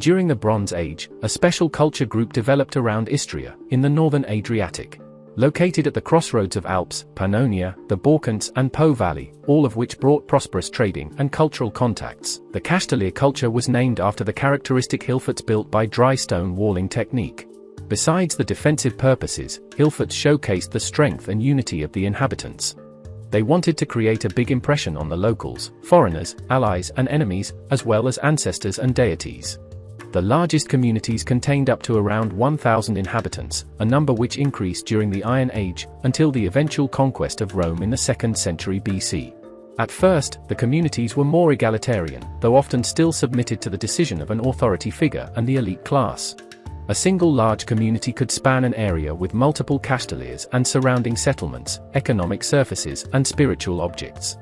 During the Bronze Age, a special culture group developed around Istria, in the northern Adriatic. Located at the crossroads of Alps, Pannonia, the Balkans and Po valley, all of which brought prosperous trading and cultural contacts, the Kastelir culture was named after the characteristic hillforts built by dry stone walling technique. Besides the defensive purposes, hillforts showcased the strength and unity of the inhabitants. They wanted to create a big impression on the locals, foreigners, allies and enemies, as well as ancestors and deities. The largest communities contained up to around 1,000 inhabitants, a number which increased during the Iron Age, until the eventual conquest of Rome in the 2nd century BC. At first, the communities were more egalitarian, though often still submitted to the decision of an authority figure and the elite class. A single large community could span an area with multiple Kastelirs and surrounding settlements, economic surfaces, and spiritual objects.